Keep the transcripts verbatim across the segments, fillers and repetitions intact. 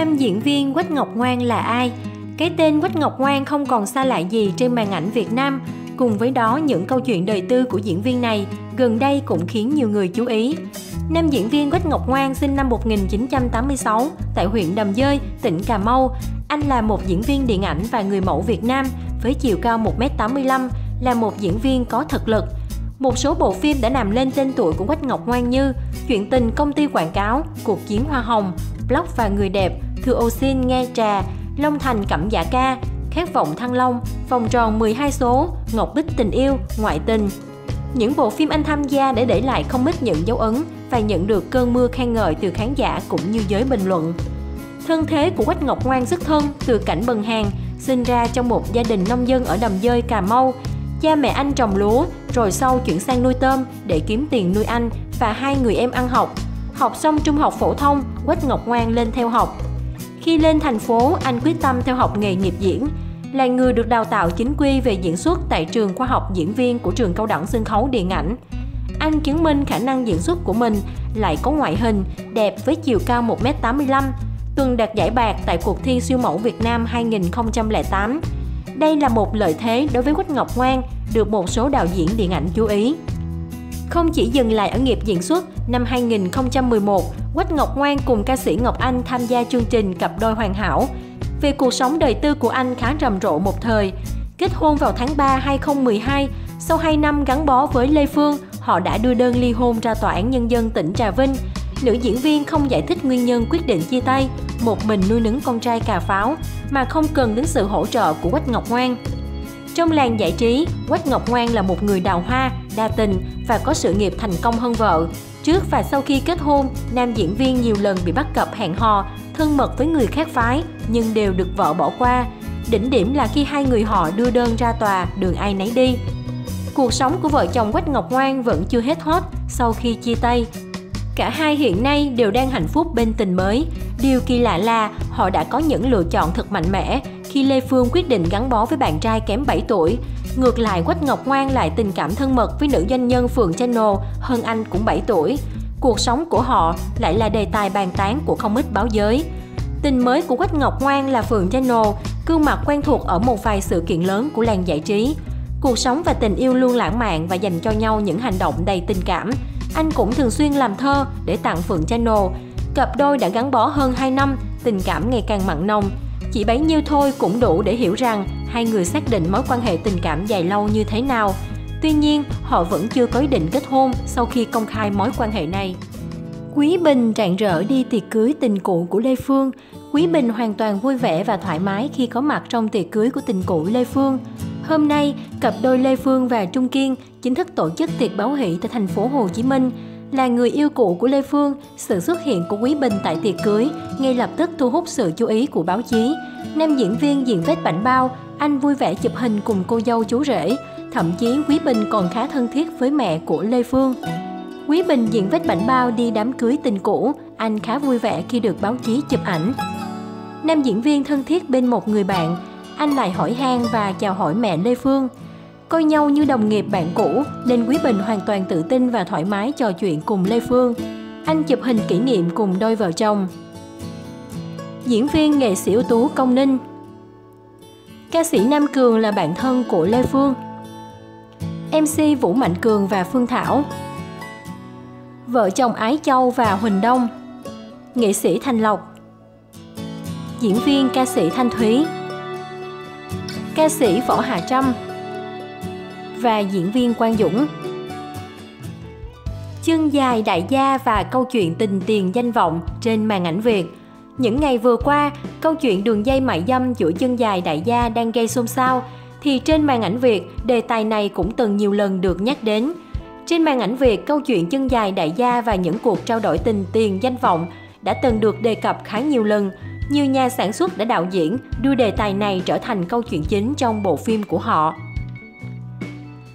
Nam diễn viên Quách Ngọc Ngoan là ai? Cái tên Quách Ngọc Ngoan không còn xa lạ gì trên màn ảnh Việt Nam. Cùng với đó, những câu chuyện đời tư của diễn viên này gần đây cũng khiến nhiều người chú ý. Nam diễn viên Quách Ngọc Ngoan sinh năm một nghìn chín trăm tám mươi sáu tại huyện Đầm Dơi, tỉnh Cà Mau. Anh là một diễn viên điện ảnh và người mẫu Việt Nam với chiều cao một mét tám mươi lăm, là một diễn viên có thực lực. Một số bộ phim đã làm lên tên tuổi của Quách Ngọc Ngoan như Chuyện tình công ty quảng cáo, Cuộc chiến hoa hồng, Block và người đẹp, Thưa ô xin nghe trà, Long Thành cẩm dạ ca, Khát vọng Thăng Long, Vòng tròn mười hai số, Ngọc Bích tình yêu, Ngoại tình. Những bộ phim anh tham gia để để lại không ít những dấu ấn và nhận được cơn mưa khen ngợi từ khán giả cũng như giới bình luận. Thân thế của Quách Ngọc Ngoan rất thân từ cảnh bần hàn, sinh ra trong một gia đình nông dân ở Đầm Dơi, Cà Mau. Cha mẹ anh trồng lúa, rồi sau chuyển sang nuôi tôm để kiếm tiền nuôi anh và hai người em ăn học. Học xong trung học phổ thông, Quách Ngọc Ngoan lên theo học. Khi lên thành phố, anh quyết tâm theo học nghề nghiệp diễn. Là người được đào tạo chính quy về diễn xuất tại trường khoa học diễn viên của trường Cao đẳng Sân khấu Điện ảnh. Anh chứng minh khả năng diễn xuất của mình, lại có ngoại hình đẹp với chiều cao một mét tám mươi lăm, từng đạt giải bạc tại cuộc thi siêu mẫu Việt Nam hai nghìn không trăm lẻ tám. Đây là một lợi thế đối với Quách Ngọc Ngoan, được một số đạo diễn điện ảnh chú ý. Không chỉ dừng lại ở nghiệp diễn xuất, năm hai nghìn không trăm mười một, Quách Ngọc Ngoan cùng ca sĩ Ngọc Anh tham gia chương trình Cặp đôi hoàn hảo. Về cuộc sống đời tư của anh khá rầm rộ một thời. Kết hôn vào tháng ba năm hai nghìn không trăm mười hai, sau hai năm gắn bó với Lê Phương, họ đã đưa đơn ly hôn ra Tòa án Nhân dân tỉnh Trà Vinh. Nữ diễn viên không giải thích nguyên nhân quyết định chia tay, một mình nuôi nấng con trai cà pháo mà không cần đến sự hỗ trợ của Quách Ngọc Ngoan. Trong làng giải trí, Quách Ngọc Ngoan là một người đào hoa, đa tình và có sự nghiệp thành công hơn vợ. Trước và sau khi kết hôn, nam diễn viên nhiều lần bị bắt cặp hẹn hò, thân mật với người khác phái nhưng đều được vợ bỏ qua. Đỉnh điểm là khi hai người họ đưa đơn ra tòa, đường ai nấy đi. Cuộc sống của vợ chồng Quách Ngọc Ngoan vẫn chưa hết hot sau khi chia tay. Cả hai hiện nay đều đang hạnh phúc bên tình mới. Điều kỳ lạ là họ đã có những lựa chọn thật mạnh mẽ khi Lê Phương quyết định gắn bó với bạn trai kém bảy tuổi. Ngược lại, Quách Ngọc Ngoan lại tình cảm thân mật với nữ doanh nhân Phượng Chanel hơn anh cũng bảy tuổi. Cuộc sống của họ lại là đề tài bàn tán của không ít báo giới. Tình mới của Quách Ngọc Ngoan là Phượng Chanel, gương mặt quen thuộc ở một vài sự kiện lớn của làng giải trí. Cuộc sống và tình yêu luôn lãng mạn và dành cho nhau những hành động đầy tình cảm. Anh cũng thường xuyên làm thơ để tặng Phượng Chanel. Cặp đôi đã gắn bó hơn hai năm, tình cảm ngày càng mặn nồng. Chỉ bấy nhiêu thôi cũng đủ để hiểu rằng hai người xác định mối quan hệ tình cảm dài lâu như thế nào. Tuy nhiên, họ vẫn chưa có ý định kết hôn sau khi công khai mối quan hệ này. Quý Bình rạng rỡ đi tiệc cưới tình cũ của Lê Phương. Quý Bình hoàn toàn vui vẻ và thoải mái khi có mặt trong tiệc cưới của tình cũ Lê Phương. Hôm nay, cặp đôi Lê Phương và Trung Kiên chính thức tổ chức tiệc báo hỷ tại thành phố Hồ Chí Minh. Là người yêu cũ của Lê Phương, sự xuất hiện của Quý Bình tại tiệc cưới ngay lập tức thu hút sự chú ý của báo chí. Nam diễn viên diện vết bảnh bao, anh vui vẻ chụp hình cùng cô dâu chú rể. Thậm chí Quý Bình còn khá thân thiết với mẹ của Lê Phương. Quý Bình diện vết bảnh bao đi đám cưới tình cũ, anh khá vui vẻ khi được báo chí chụp ảnh. Nam diễn viên thân thiết bên một người bạn, anh lại hỏi han và chào hỏi mẹ Lê Phương. Coi nhau như đồng nghiệp bạn cũ nên Quý Bình hoàn toàn tự tin và thoải mái trò chuyện cùng Lê Phương. Anh chụp hình kỷ niệm cùng đôi vợ chồng. Diễn viên nghệ sĩ ưu tú Công Ninh. Ca sĩ Nam Cường là bạn thân của Lê Phương. em xê Vũ Mạnh Cường và Phương Thảo. Vợ chồng Ái Châu và Huỳnh Đông. Nghệ sĩ Thành Lộc. Diễn viên ca sĩ Thanh Thúy. Ca sĩ Võ Hà Trâm và diễn viên Quang Dũng. Chân dài, đại gia và câu chuyện tình tiền danh vọng trên màn ảnh Việt. Những ngày vừa qua, câu chuyện đường dây mại dâm giữa chân dài đại gia đang gây xôn xao, thì trên màn ảnh Việt, đề tài này cũng từng nhiều lần được nhắc đến. Trên màn ảnh Việt, câu chuyện chân dài đại gia và những cuộc trao đổi tình tiền danh vọng đã từng được đề cập khá nhiều lần. Nhiều nhà sản xuất đã đạo diễn đưa đề tài này trở thành câu chuyện chính trong bộ phim của họ.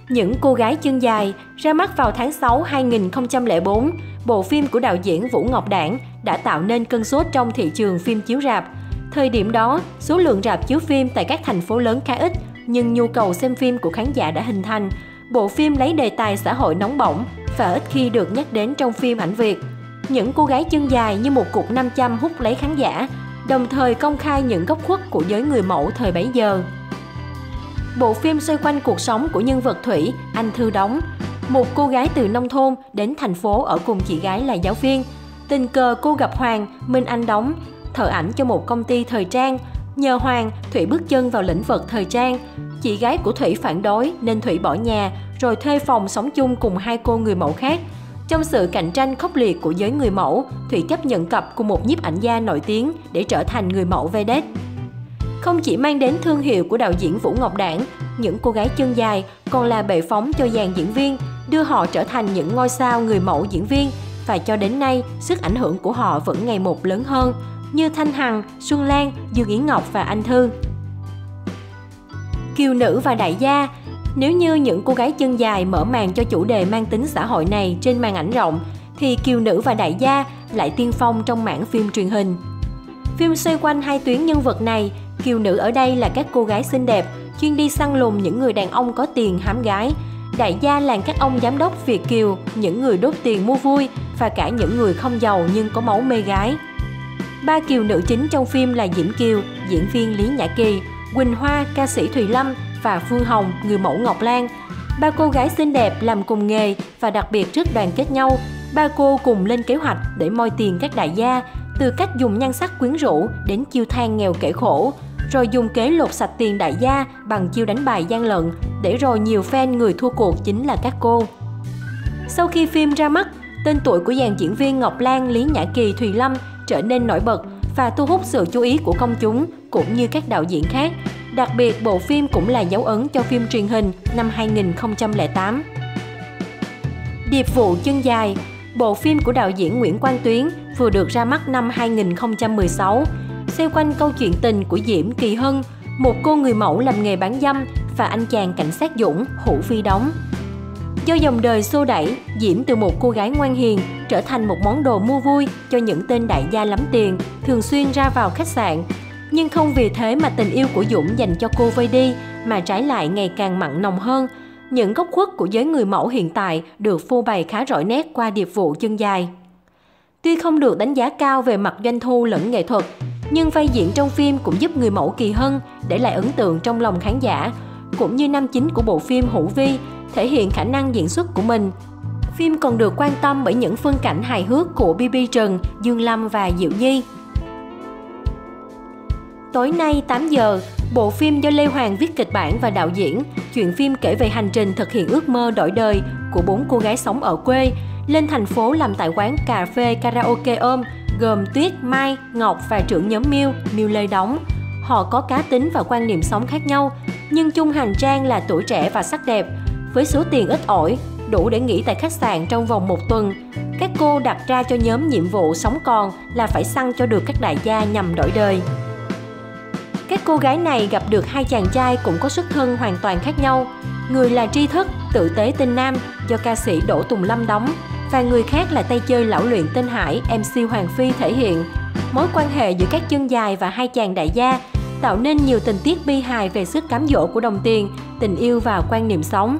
Những Cô Gái Chân Dài ra mắt vào tháng sáu năm hai nghìn không trăm lẻ bốn, bộ phim của đạo diễn Vũ Ngọc Đãng đã tạo nên cơn sốt trong thị trường phim chiếu rạp. Thời điểm đó, số lượng rạp chiếu phim tại các thành phố lớn khá ít, nhưng nhu cầu xem phim của khán giả đã hình thành. Bộ phim lấy đề tài xã hội nóng bỏng và ít khi được nhắc đến trong phim ảnh Việt. Những Cô Gái Chân Dài như một cục nam châm hút lấy khán giả. đồng thời công khai những góc khuất của giới người mẫu thời bấy giờ. Bộ phim xoay quanh cuộc sống của nhân vật Thủy, Anh Thư đóng. Một cô gái từ nông thôn đến thành phố ở cùng chị gái là giáo viên. Tình cờ cô gặp Hoàng, Minh Anh đóng, thợ ảnh cho một công ty thời trang. Nhờ Hoàng, Thủy bước chân vào lĩnh vực thời trang. Chị gái của Thủy phản đối nên Thủy bỏ nhà, rồi thuê phòng sống chung cùng hai cô người mẫu khác. Trong sự cạnh tranh khốc liệt của giới người mẫu, Thủy chấp nhận cặp cùng một nhiếp ảnh gia nổi tiếng để trở thành người mẫu vedette. Không chỉ mang đến thương hiệu của đạo diễn Vũ Ngọc Đãng, Những Cô Gái Chân Dài còn là bệ phóng cho dàn diễn viên, đưa họ trở thành những ngôi sao người mẫu diễn viên. Và cho đến nay, sức ảnh hưởng của họ vẫn ngày một lớn hơn, như Thanh Hằng, Xuân Lan, Dương Yến Ngọc và Anh Thư. Kiều Nữ và Đại Gia. Nếu như Những Cô Gái Chân Dài mở màn cho chủ đề mang tính xã hội này trên màn ảnh rộng, thì Kiều Nữ và Đại Gia lại tiên phong trong mảng phim truyền hình. Phim xoay quanh hai tuyến nhân vật này, Kiều Nữ ở đây là các cô gái xinh đẹp, chuyên đi săn lùng những người đàn ông có tiền hám gái. Đại gia là các ông giám đốc Việt kiều, những người đốt tiền mua vui và cả những người không giàu nhưng có máu mê gái. Ba kiều nữ chính trong phim là Diễm Kiều, diễn viên Lý Nhã Kỳ, Quỳnh Hoa, ca sĩ Thùy Lâm và Phương Hồng, người mẫu Ngọc Lan. Ba cô gái xinh đẹp làm cùng nghề và đặc biệt rất đoàn kết nhau. Ba cô cùng lên kế hoạch để moi tiền các đại gia, từ cách dùng nhan sắc quyến rũ đến chiêu than nghèo kể khổ, rồi dùng kế lột sạch tiền đại gia bằng chiêu đánh bài gian lận, để rồi nhiều fan người thua cuộc chính là các cô. Sau khi phim ra mắt, tên tuổi của dàn diễn viên Ngọc Lan, Lý Nhã Kỳ, Thùy Lâm trở nên nổi bật và thu hút sự chú ý của công chúng cũng như các đạo diễn khác. Đặc biệt, bộ phim cũng là dấu ấn cho phim truyền hình năm hai nghìn không trăm lẻ tám. Điệp vụ chân dài, bộ phim của đạo diễn Nguyễn Quang Tuyến vừa được ra mắt năm hai nghìn không trăm mười sáu. Xoay quanh câu chuyện tình của Diễm Kỳ Hân, một cô người mẫu làm nghề bán dâm và anh chàng cảnh sát Dũng, Hữu Phi đóng. Do dòng đời xô đẩy, Diễm từ một cô gái ngoan hiền trở thành một món đồ mua vui cho những tên đại gia lắm tiền, thường xuyên ra vào khách sạn. Nhưng không vì thế mà tình yêu của Dũng dành cho cô vơi đi, mà trái lại ngày càng mặn nồng hơn. Những góc khuất của giới người mẫu hiện tại được phô bày khá rõ nét qua Điệp vụ chân dài. Tuy không được đánh giá cao về mặt doanh thu lẫn nghệ thuật, nhưng vai diễn trong phim cũng giúp người mẫu Kỳ Hân để lại ấn tượng trong lòng khán giả, cũng như nam chính của bộ phim Hữu Vi thể hiện khả năng diễn xuất của mình. Phim còn được quan tâm bởi những phân cảnh hài hước của bê bê Trần, Dương Lâm và Diệu Nhi. Tối nay tám giờ, bộ phim do Lê Hoàng viết kịch bản và đạo diễn, chuyện phim kể về hành trình thực hiện ước mơ đổi đời của bốn cô gái sống ở quê, lên thành phố làm tại quán cà phê karaoke ôm, gồm Tuyết, Mai, Ngọc và trưởng nhóm Miêu, Miêu Lê đóng. Họ có cá tính và quan niệm sống khác nhau, nhưng chung hành trang là tuổi trẻ và sắc đẹp. Với số tiền ít ỏi, đủ để nghỉ tại khách sạn trong vòng một tuần, các cô đặt ra cho nhóm nhiệm vụ sống còn là phải săn cho được các đại gia nhằm đổi đời. Các cô gái này gặp được hai chàng trai cũng có xuất thân hoàn toàn khác nhau. Người là Tri Thức, tự tế tên Nam, do ca sĩ Đỗ Tùng Lâm đóng, và người khác là tay chơi lão luyện tên Hải, em xê Hoàng Phi thể hiện. Mối quan hệ giữa các chân dài và hai chàng đại gia tạo nên nhiều tình tiết bi hài về sức cám dỗ của đồng tiền, tình yêu và quan niệm sống.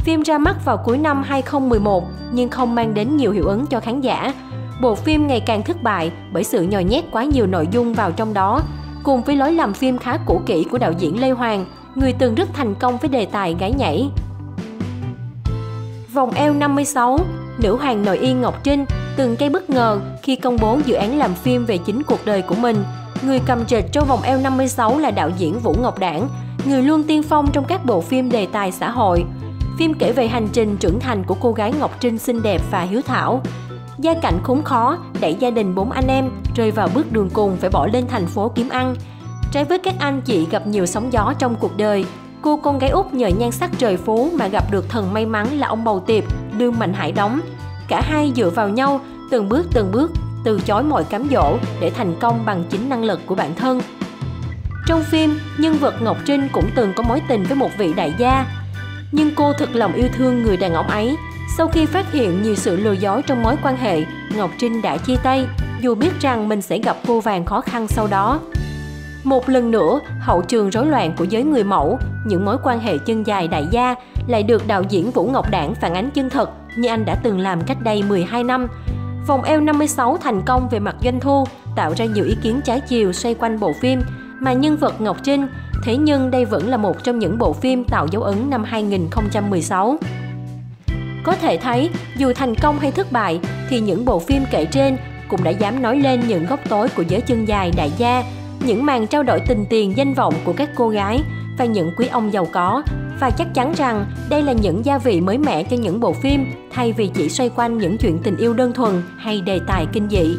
Phim ra mắt vào cuối năm hai nghìn không trăm mười một nhưng không mang đến nhiều hiệu ứng cho khán giả. Bộ phim ngày càng thất bại bởi sự nhồi nhét quá nhiều nội dung vào trong đó, cùng với lối làm phim khá cũ kỹ của đạo diễn Lê Hoàng, người từng rất thành công với đề tài gái nhảy. Vòng eo năm mươi sáu, nữ hoàng nội yên Ngọc Trinh từng gây bất ngờ khi công bố dự án làm phim về chính cuộc đời của mình. Người cầm trịch trong Vòng eo năm mươi sáu là đạo diễn Vũ Ngọc Đãng, người luôn tiên phong trong các bộ phim đề tài xã hội. Phim kể về hành trình trưởng thành của cô gái Ngọc Trinh xinh đẹp và hiếu thảo. Gia cảnh khốn khó đẩy gia đình bốn anh em rơi vào bước đường cùng phải bỏ lên thành phố kiếm ăn. Trái với các anh chị gặp nhiều sóng gió trong cuộc đời, cô con gái út nhờ nhan sắc trời phú mà gặp được thần may mắn là ông bầu tiệp, Đương Mạnh Hải đóng. Cả hai dựa vào nhau, từng bước từng bước, từ chối mọi cám dỗ để thành công bằng chính năng lực của bản thân. Trong phim, nhân vật Ngọc Trinh cũng từng có mối tình với một vị đại gia, nhưng cô thực lòng yêu thương người đàn ông ấy. Sau khi phát hiện nhiều sự lừa dối trong mối quan hệ, Ngọc Trinh đã chia tay, dù biết rằng mình sẽ gặp vô vàn khó khăn sau đó. Một lần nữa, hậu trường rối loạn của giới người mẫu, những mối quan hệ chân dài đại gia lại được đạo diễn Vũ Ngọc Đãng phản ánh chân thật như anh đã từng làm cách đây mười hai năm. Vòng eo năm mươi sáu thành công về mặt doanh thu, tạo ra nhiều ý kiến trái chiều xoay quanh bộ phim mà nhân vật Ngọc Trinh, thế nhưng đây vẫn là một trong những bộ phim tạo dấu ấn năm hai nghìn không trăm mười sáu. Có thể thấy, dù thành công hay thất bại, thì những bộ phim kể trên cũng đã dám nói lên những góc tối của giới chân dài đại gia, những màn trao đổi tình tiền danh vọng của các cô gái và những quý ông giàu có. Và chắc chắn rằng đây là những gia vị mới mẻ cho những bộ phim, thay vì chỉ xoay quanh những chuyện tình yêu đơn thuần hay đề tài kinh dị.